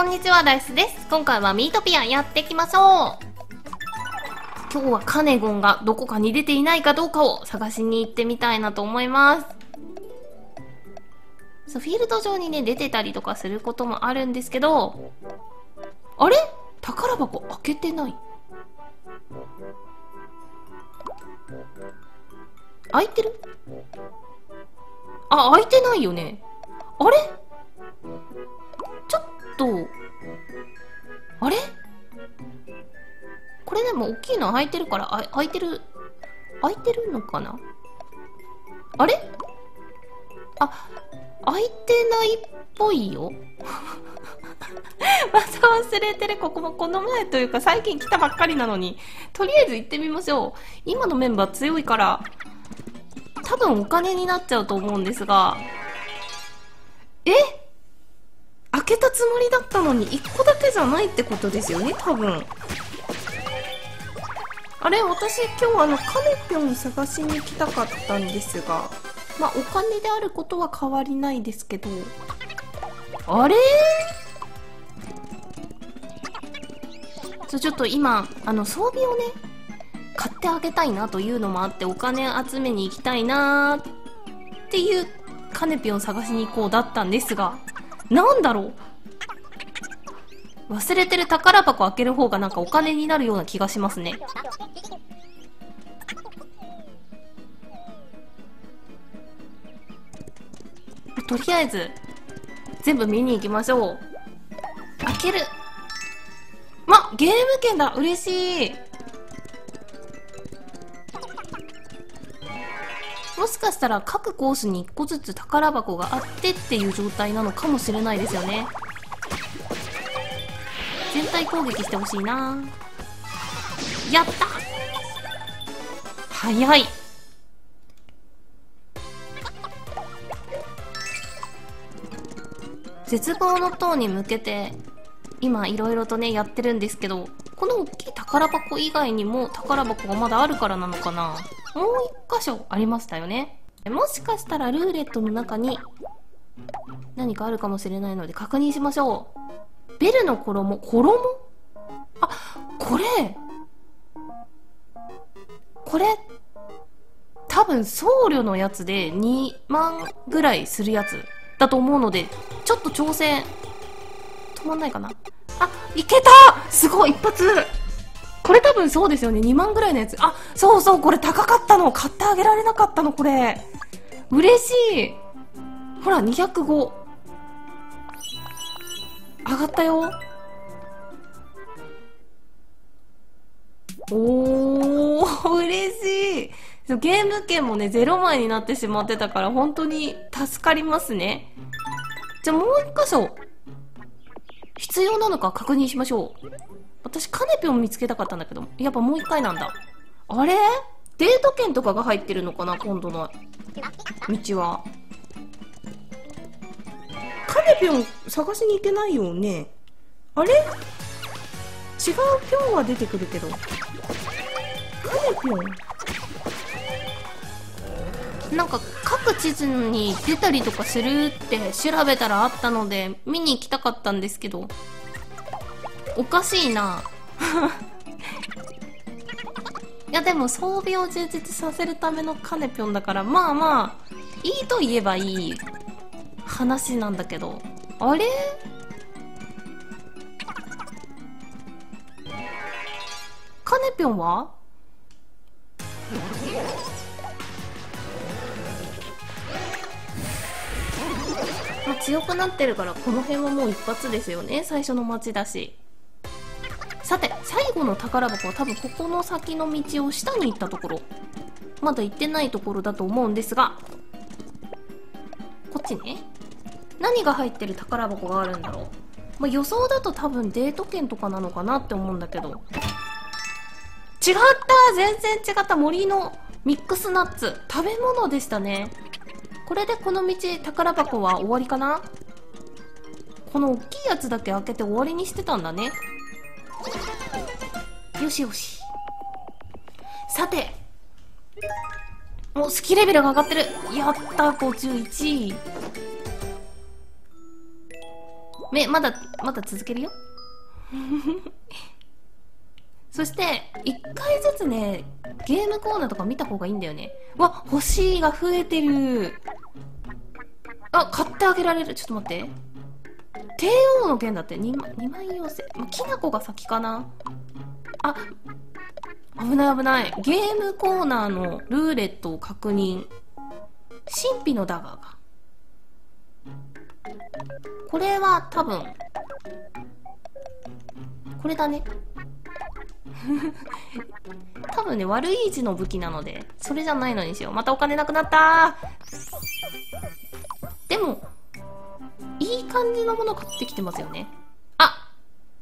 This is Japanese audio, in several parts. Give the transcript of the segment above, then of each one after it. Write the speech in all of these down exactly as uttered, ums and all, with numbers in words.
こんにちは、ダイスです。今回はミートピアやっていきましょう。今日はカネゴンがどこかに出ていないかどうかを探しに行ってみたいなと思います。そう、フィールド上にね、出てたりとかすることもあるんですけど、あれ？宝箱開けてない。開いてる？あ、開いてないよね。あれ？ちょっと、あれ？これでも大きいの開いてるから、あ、開いてる、開いてるのかな？あれ？あ、開いてないっぽいよ。また忘れてる。ここもこの前というか最近来たばっかりなのに、とりあえず行ってみましょう。今のメンバー強いから、多分お金になっちゃうと思うんですが、え？開けたつもりだったのにいっこだけじゃないってことですよね、多分。あれ、私今日あのカネピョン探しに来たかったんですが、まあお金であることは変わりないですけど、あれー、そう、ちょっと今あの装備をね買ってあげたいなというのもあって、お金集めに行きたいなーっていうカネピョン探しに行こうだったんですが、なんだろう、忘れてる宝箱開ける方がなんかお金になるような気がしますね。とりあえず全部見に行きましょう。開ける、ま、ゲーム券だ、嬉しい。もしかしたら各コースにいっこずつ宝箱があってっていう状態なのかもしれないですよね。全体攻撃してほしいな。やった、早い。絶望の塔に向けて今いろいろとねやってるんですけど、この大きい宝箱以外にも宝箱がまだあるからなのかな。もう一箇所ありましたよね。もしかしたらルーレットの中に何かあるかもしれないので確認しましょう。ベルの衣、衣？あ、これこれ多分僧侶のやつでにまんぐらいするやつだと思うので、ちょっと挑戦止まんないかな。あ、いけた、すごい、一発。これ多分そうですよね、にまんぐらいのやつ。あ、そうそう、これ高かったの、買ってあげられなかったの、これ嬉しい。ほら、にひゃくご上がったよ。おー、嬉しい。ゲーム券もねぜろまいになってしまってたから、本当に助かりますね。じゃあもう一箇所必要なのか確認しましょう。私カネピョン見つけたかったんだけど、やっぱもう一回なんだ。あれ、デート券とかが入ってるのかな、今度の道は。カネピョン探しに行けないよね。あれ、違うピョンは出てくるけど、カネピョンなんか各地図に出たりとかするって調べたらあったので見に行きたかったんですけど、おかしいな。いやでも装備を充実させるためのカネピョンだから、まあまあいいと言えばいい話なんだけど、あれ？カネピョンは？まあ、強くなってるからこの辺はもう一発ですよね、最初の街だし。さて、最後の宝箱は多分ここの先の道を下に行ったところ、まだ行ってないところだと思うんですが、こっちね。何が入ってる宝箱があるんだろう。まあ、予想だと多分デート券とかなのかなって思うんだけど、違った、全然違った。森のミックスナッツ、食べ物でしたね。これでこの道宝箱は終わりかな。この大きいやつだけ開けて終わりにしてたんだね。よしよし。さて、もう好きレベルが上がってる。やった、ごじゅういち。めまだまだ続けるよそしていっかいずつね、ゲームコーナーとか見た方がいいんだよね。わ、星が増えてる。あ、買ってあげられる。ちょっと待って、帝王の剣だって にまんようせい。きな粉が先かな。あ、危ない危ない。ゲームコーナーのルーレットを確認。神秘のダガーが、これは多分これだね多分ね、悪い字の武器なのでそれじゃないのにしよう。またお金なくなった。でもいい感じのもの買ってきてますよね。あ、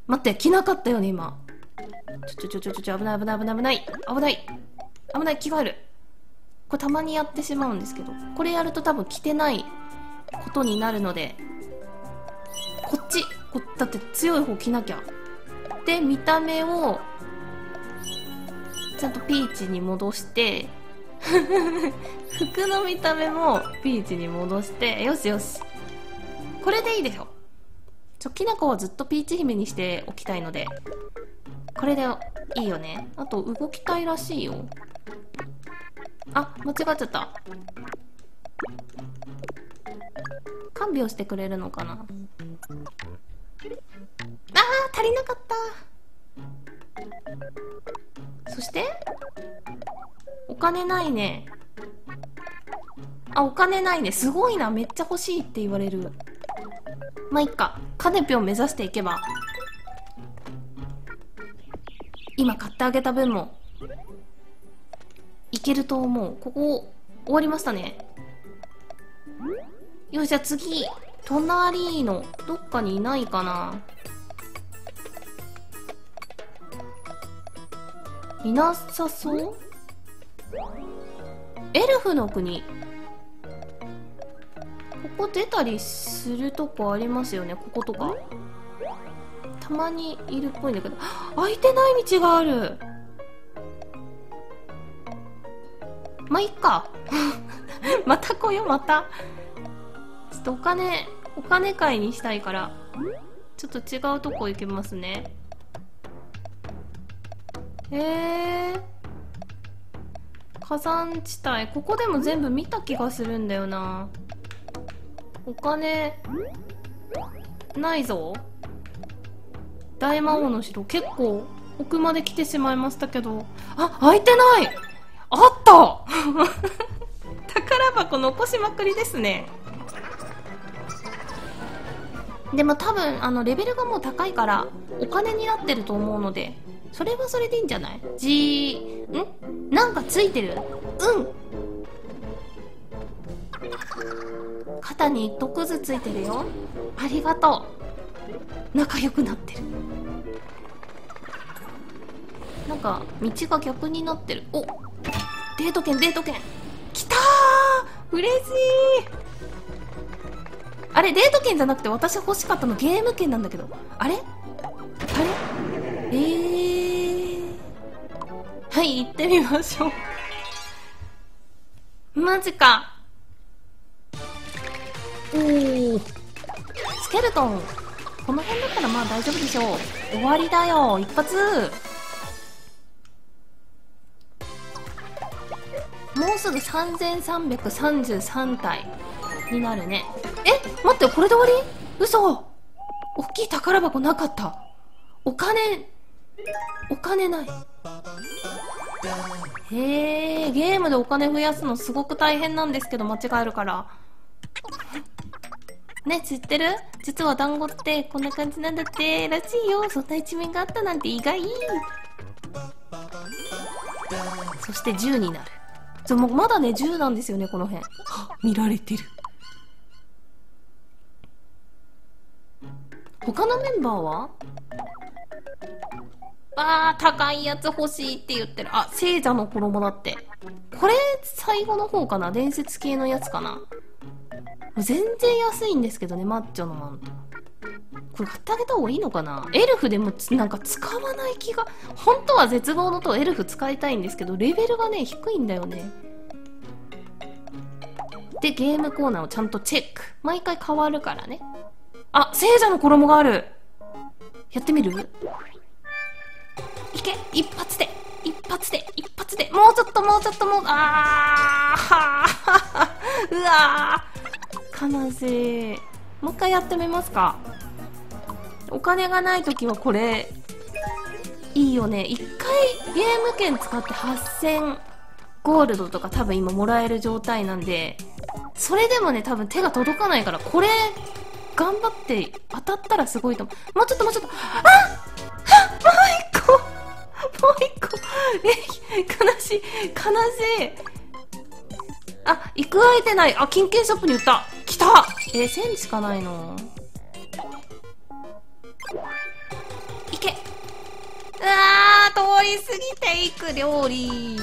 待って、着なかったよね今。ちょちょちょちょちょ、危ない危ない危ない危ない危ない危ない、着替える。これたまにやってしまうんですけど、これやると多分着てないことになるので、こっちこだって強い方着なきゃ。で、見た目をちゃんとピーチに戻して服の見た目もピーチに戻して、よしよし、これでいいでしょ。ちょきなこはずっとピーチ姫にしておきたいので、これでいいよね。あと動きたいらしいよ。あ、間違っちゃった。看病してくれるのかな。ああ、足りなかった。そしてお金ないね。あ、お金ないね。すごいな、めっちゃ欲しいって言われる。まあいっか、カネピを目指していけば今買ってあげた分もいけると思う。ここ終わりましたね。よし、じゃあ次、隣のどっかにいないかな。いなさそう。エルフの国、ここ出たりするとこありますよね。こことかたまにいるっぽいんだけど、開いてない道がある。まあいっかまた来よ、またちょっとお金お金買いにしたいから、ちょっと違うとこ行きますね。えー、火山地帯、ここでも全部見た気がするんだよな。お金ないぞ。大魔王の城、結構奥まで来てしまいましたけど、あ、開いてない、あった宝箱残しまくりですね。でも多分あのレベルがもう高いからお金になってると思うので、それはそれでいいんじゃない。じん、なんかついてる。うん、肩に一徳ずついてるよ。ありがとう。仲良くなってる。なんか道が逆になってる。お、デート券、デート券来たー、嬉しい。あれ、デート券じゃなくて私欲しかったのゲーム券なんだけど、あれあれ、えー、はい、行ってみましょうマジか。おー、スケルトン、この辺だったらまあ大丈夫でしょう。終わりだよ、一発。もうすぐさんぜんさんびゃくさんじゅうさんたいになるね。え、待って、これで終わり？嘘、大きい宝箱なかった。お金お金ない。へえ、ゲームでお金増やすのすごく大変なんですけど、間違えるからね。知ってる？実は団子ってこんな感じなんだってらしいよ。そんな一面があったなんて意外。そしてじゅうになる。ちょ、まだねじゅうなんですよね、この辺。は、見られてる。他のメンバーは？あー、高いやつ欲しいって言ってる。あ、聖者の衣だって。これ最後の方かな、伝説系のやつかな。全然安いんですけどね、マッチョのマント。これ買ってあげた方がいいのかな。エルフでもなんか使わない気が。本当は絶望の塔エルフ使いたいんですけど、レベルがね低いんだよね。で、ゲームコーナーをちゃんとチェック。毎回変わるからね。あ、聖者の衣がある。やってみる？いけ、一発で、一発で、一発で、もうちょっと、もうちょっと、もう、あーはーうわー悲しい。もう一回やってみますか。お金がないときはこれ、いいよね。一回ゲーム券使ってはっせんゴールドとか多分今もらえる状態なんで、それでもね、多分手が届かないから、これ、頑張って当たったらすごいと思う。もうちょっともうちょっと。ああもう一個もう一個え悲しい、悲しい。あ、行く相手ない。あ、金券ショップに売った。来たえー、せんしかないの。行け。うわー、通り過ぎていく料理。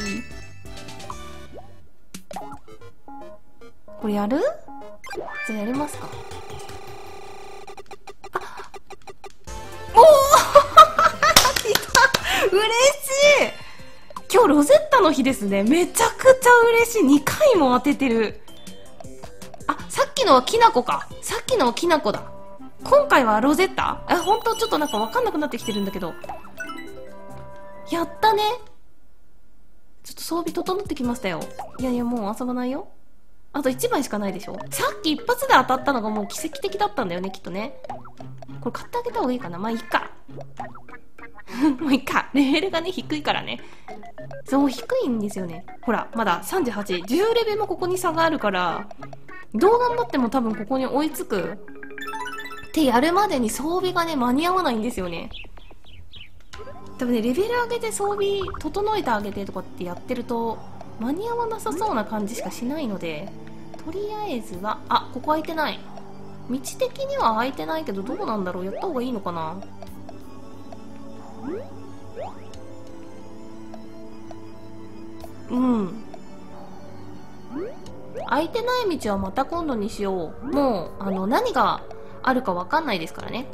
これやる？じゃあやりますか。おお来た嬉しい。今日ロゼッタの日ですね。めちゃくちゃ嬉しい。にかいも当ててる。あ、さっきのはきなこか。さっきのはきなこだ。今回はロゼッタ。え、ほんとちょっとなんかわかんなくなってきてるんだけど。やったね。ちょっと装備整ってきましたよ。いやいや、もう遊ばないよ。あといちまいしかないでしょ。さっき一発で当たったのがもう奇跡的だったんだよね、きっとね。これ買ってあげた方がいいかな。まあいいか。もういいか。レベルがね、低いからね。そう、低いんですよね。ほら、まださんじゅうはち。じゅうレベルもここに差があるから、どう頑張っても多分ここに追いつく。ってやるまでに装備がね、間に合わないんですよね。多分ね、レベル上げて装備整えてあげてとかってやってると、間に合わなさそうな感じしかしないので、とりあえずは、あ、ここ空いてない。道的には空いてないけど、どうなんだろう。やった方がいいのかな。うん。空いてない道はまた今度にしよう。もう、あの、何があるかわかんないですからね。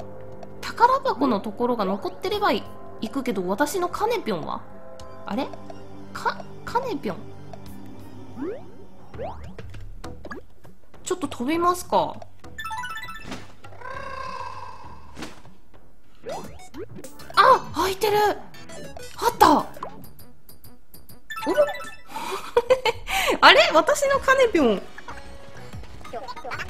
宝箱のところが残ってれば行くけど、私のカネピョンはあれか、カネピョン。ちょっと飛びますか。あ、開いてる。あった。おろあれ、私のカネピョン。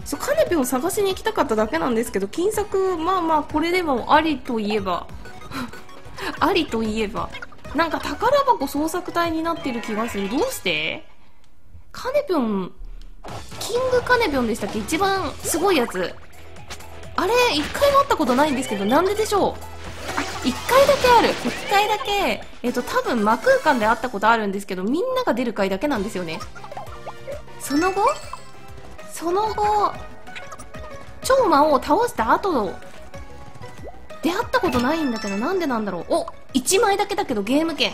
そう、カネピョン探しに行きたかっただけなんですけど、金策、まあまあ、これでもありといえば。ありといえば。なんか宝箱捜索隊になってる気がする。どうしてカネピョン、キングカネピョンでしたっけ？一番すごいやつ。あれ、一回もあったことないんですけど、なんででしょう。あ、一回だけある。一回だけ、えっと、多分、魔空間であったことあるんですけど、みんなが出る回だけなんですよね。その後その後、超魔王を倒した後、出会ったことないんだけど、なんでなんだろう。お、いちまいだけだけどゲーム券。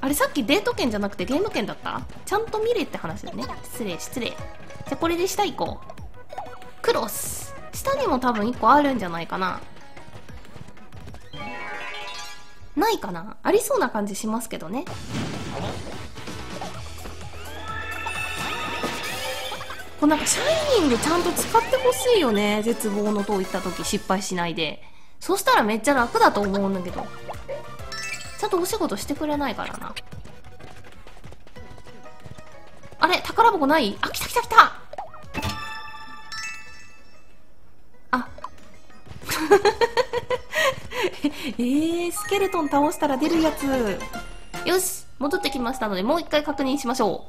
あれ、さっきデート券じゃなくてゲーム券だった？ちゃんと見れって話だよね。失礼、失礼。じゃあこれで下行こう。クロス。下にも多分いっこあるんじゃないかな。ないかな？ありそうな感じしますけどね。こうなんかシャイニングちゃんと使ってほしいよね。絶望の塔行った時失敗しないで。そしたらめっちゃ楽だと思うんだけど。ちゃんとお仕事してくれないからな。あれ、宝箱ない？あ、来た来た来た。あ。えー、スケルトン倒したら出るやつ。よし、戻ってきましたので、もう一回確認しましょ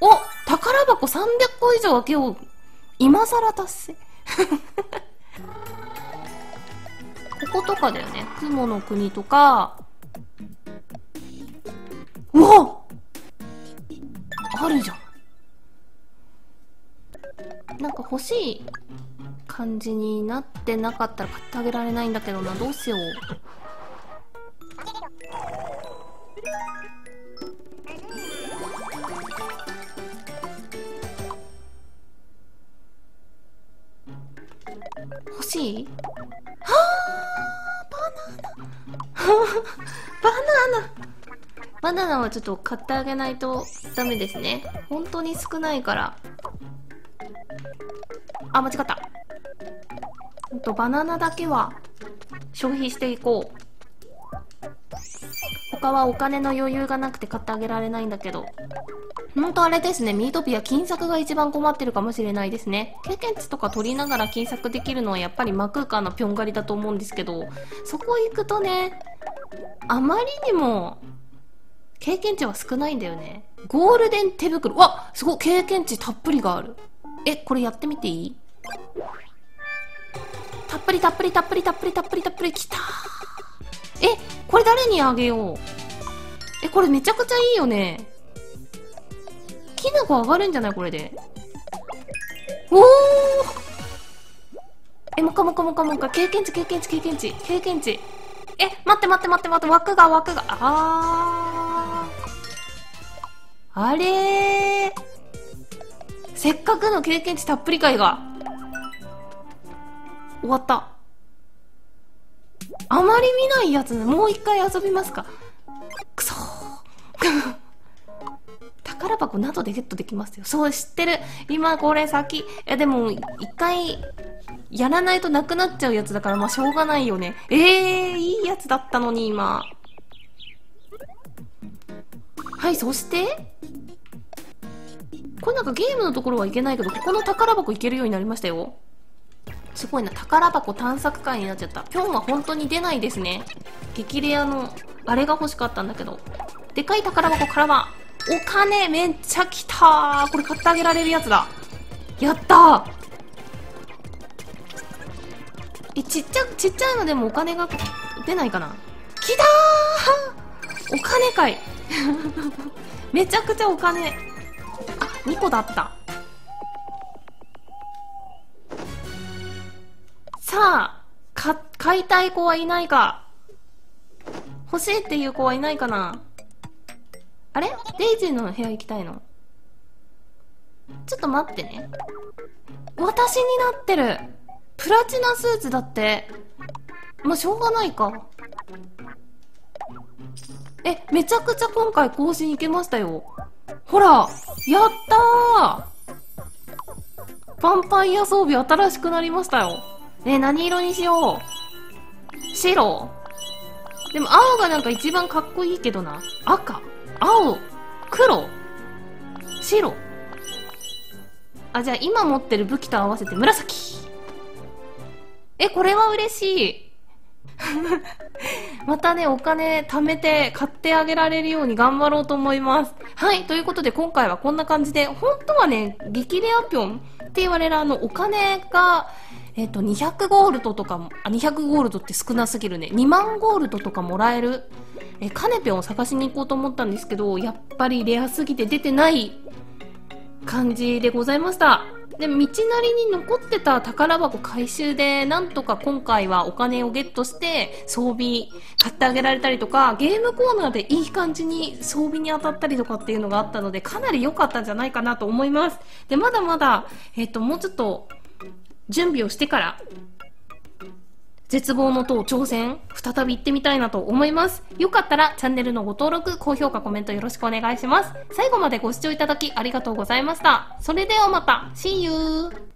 う。お、宝箱さんびゃっこ以上開けよう。今更達成。こことかだよね。雲の国とか。うわ！あるじゃん。なんか欲しい感じになってなかったら買ってあげられないんだけどな。どうしよう。欲しい？はあ、バナナ。バナナ。バナナはちょっと買ってあげないとダメですね。本当に少ないから。あ、間違った。とバナナだけは消費していこう。他はお金の余裕がなくて買ってあげられないんだけど。ほんとあれですね、ミートピア金策が一番困ってるかもしれないですね。経験値とか取りながら金策できるのはやっぱりマクーカーのぴょん狩りだと思うんですけど、そこ行くとね、あまりにも経験値は少ないんだよね。ゴールデン手袋。わっ、すごい経験値たっぷりがある。え、これやってみていい？たっぷりたっぷりたっぷりたっぷりたっぷりたっぷりきたー。え、これ誰にあげよう。え、これめちゃくちゃいいよね。きなこ上がるんじゃないこれで。おー、え、もかもかもかもか。経験値経験値経験値経験値。え、待って待って待って待って、枠が枠が。あー、あれー、せっかくの経験値たっぷり会が終わった。あまり見ないやつね。もう一回遊びますか。くそー宝箱などでゲットできますよ。そう、知ってる。今これ先。え、でも一回やらないとなくなっちゃうやつだから、まあしょうがないよね。えー、いいやつだったのに今。はい、そしてこれなんかゲームのところはいけないけど、ここの宝箱いけるようになりましたよ。すごいな、宝箱探索会になっちゃった。ぴょんは本当に出ないですね。激レアのあれが欲しかったんだけど。でかい宝箱からはお金めっちゃきたー。これ買ってあげられるやつだ。やったー。え、ちっちゃちっちゃいのでもお金が出ないかな。きたー、お金かいめちゃくちゃお金。あ、にこだった。さあ、か買いたい子はいないか。欲しいっていう子はいないかな。あれ？デイジーの部屋行きたいの？ちょっと待ってね。私になってる。プラチナスーツだって。まあ、しょうがないか。え、めちゃくちゃ今回更新いけましたよ。ほら、やったー！ヴァンパイア装備新しくなりましたよ。ねえ、何色にしよう。白。でも青がなんか一番かっこいいけどな。赤。青、黒、白。あ、じゃあ今持ってる武器と合わせて紫。え、これは嬉しいまたね、お金貯めて買ってあげられるように頑張ろうと思います。はい、ということで今回はこんな感じで、本当はね、激レアぴょんって言われるあのお金がえっとにひゃくゴールドとかも、あ、にひゃくゴールドって少なすぎるね。にまんゴールドとかもらえるえカネぴょんを探しに行こうと思ったんですけど、やっぱりレアすぎて出てない感じでございました。で、道なりに残ってた宝箱回収で、なんとか今回はお金をゲットして装備買ってあげられたりとか、ゲームコーナーでいい感じに装備に当たったりとかっていうのがあったので、かなり良かったんじゃないかなと思います。で、まだまだ、えっと、もうちょっと準備をしてから、絶望の塔挑戦、再び行ってみたいなと思います。よかったらチャンネルのご登録、高評価、コメントよろしくお願いします。最後までご視聴いただきありがとうございました。それではまた、See you!